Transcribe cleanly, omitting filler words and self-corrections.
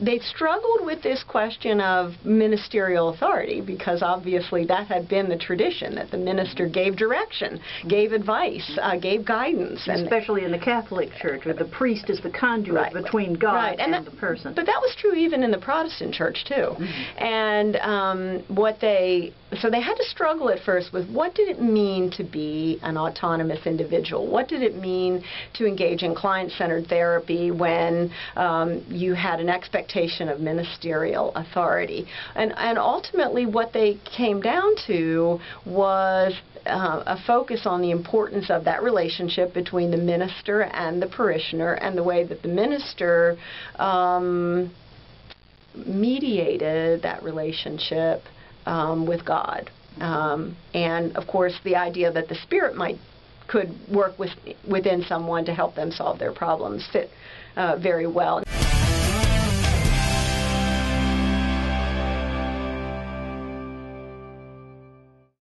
they struggled with this question of ministerial authority, because obviously that had been the tradition, that the minister gave direction, gave advice, gave guidance. And especially in the Catholic Church, where the priest is the conduit between God and the person. But that was true even in the Protestant Church, too. Mm-hmm. And so they had to struggle at first with what did it mean to be an autonomous individual? What did it mean to engage in client-centered therapy when you had an expectation of ministerial authority? And ultimately what they came down to was a focus on the importance of that relationship between the minister and the parishioner, and the way that the minister mediated that relationship with God. And of course the idea that the Spirit could work within someone to help them solve their problems fit very well.